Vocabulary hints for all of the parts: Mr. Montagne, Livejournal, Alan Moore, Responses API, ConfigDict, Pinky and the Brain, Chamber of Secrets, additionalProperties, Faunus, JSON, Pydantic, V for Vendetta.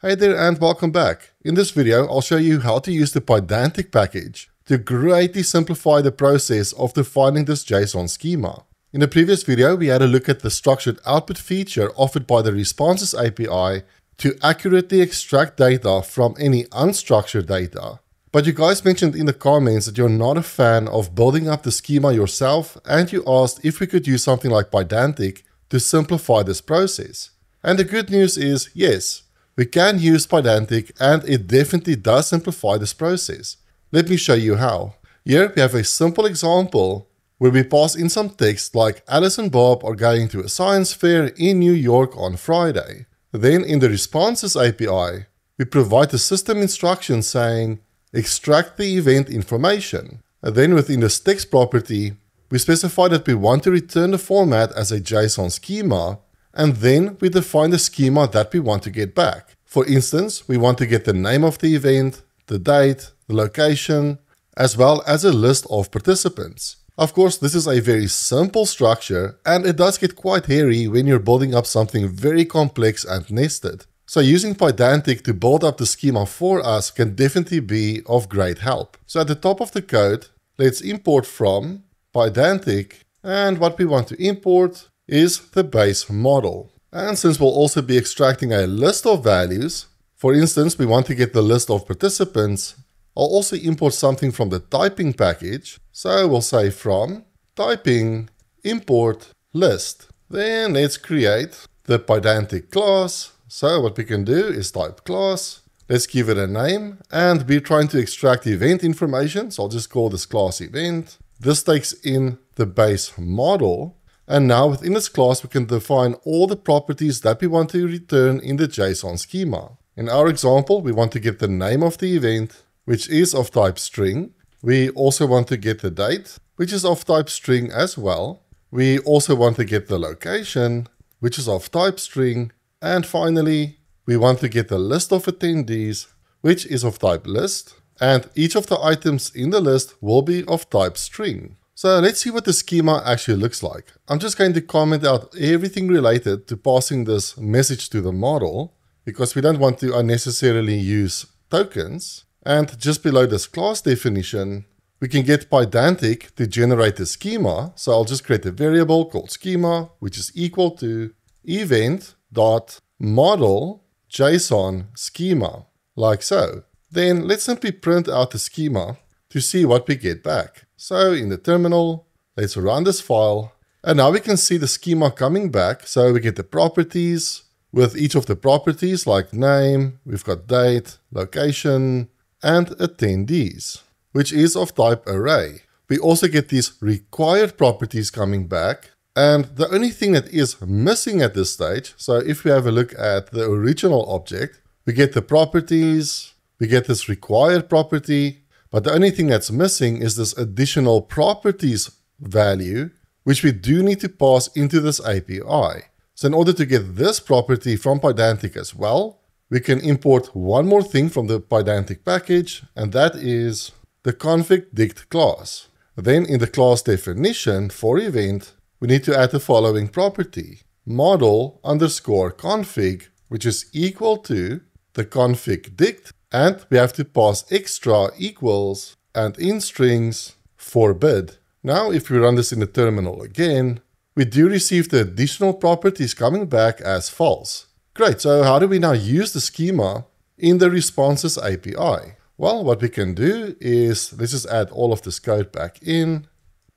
Hey there and welcome back. In this video, I'll show you how to use the Pydantic package to greatly simplify the process of defining this JSON schema. In the previous video, we had a look at the structured output feature offered by the Responses API to accurately extract data from any unstructured data. But you guys mentioned in the comments that you're not a fan of building up the schema yourself, and you asked if we could use something like Pydantic to simplify this process. And the good news is, yes, we can use Pydantic, and it definitely does simplify this process. Let me show you how. Here we have a simple example where we pass in some text like Alice and Bob are going to a science fair in New York on Friday. Then in the Responses API, we provide the system instruction saying extract the event information. And then within this text property, we specify that we want to return the format as a JSON schema, and then we define the schema that we want to get back. For instance, we want to get the name of the event, the date, the location, as well as a list of participants. Of course, this is a very simple structure, and it does get quite hairy when you're building up something very complex and nested. So using Pydantic to build up the schema for us can definitely be of great help. So at the top of the code, let's import from Pydantic, and what we want to import is the base model. And since we'll also be extracting a list of values, for instance, we want to get the list of participants, I'll also import something from the typing package. So we'll say from typing import list. Then let's create the Pydantic class. So what we can do is type class, let's give it a name, and we're trying to extract event information. So I'll just call this class event. This takes in the base model. And now within this class, we can define all the properties that we want to return in the JSON schema. In our example, we want to get the name of the event, which is of type string. We also want to get the date, which is of type string as well. We also want to get the location, which is of type string. And finally, we want to get the list of attendees, which is of type list. And each of the items in the list will be of type string. So let's see what the schema actually looks like. I'm just going to comment out everything related to passing this message to the model, because we don't want to unnecessarily use tokens. And just below this class definition, we can get Pydantic to generate the schema. So I'll just create a variable called schema, which is equal to event.model.json_schema, like so. Then let's simply print out the schema to see what we get back. So in the terminal, let's run this file, and now we can see the schema coming back. So we get the properties with each of the properties like name, we've got date, location, and attendees, which is of type array. We also get these required properties coming back, and the only thing that is missing at this stage, so if we have a look at the original object, we get the properties, we get this required property, but the only thing that's missing is this additional properties value, which we do need to pass into this API. So in order to get this property from Pydantic as well, we can import one more thing from the Pydantic package, and that is the ConfigDict class. Then in the class definition for event, we need to add the following property, model_config, which is equal to the ConfigDict. And we have to pass extra equals and in strings forbid. Now, if we run this in the terminal again, we do receive the additional properties coming back as false. Great, so how do we now use the schema in the Responses API? Well, what we can do is, let's just add all of this code back in,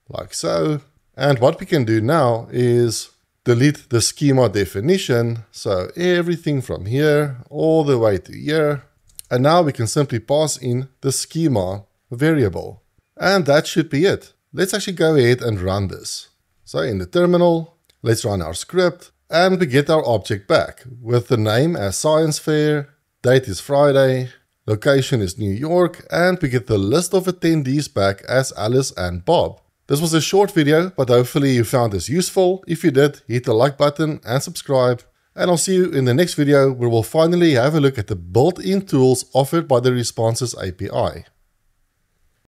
like so. And what we can do now is delete the schema definition. So everything from here all the way to here. And now we can simply pass in the schema variable. And that should be it. Let's actually go ahead and run this. So in the terminal, let's run our script, and we get our object back with the name as science fair, date is Friday, location is New York, and we get the list of attendees back as Alice and Bob. This was a short video, but hopefully you found this useful. If you did, hit the like button and subscribe. And I'll see you in the next video where we'll finally have a look at the built-in tools offered by the Responses API.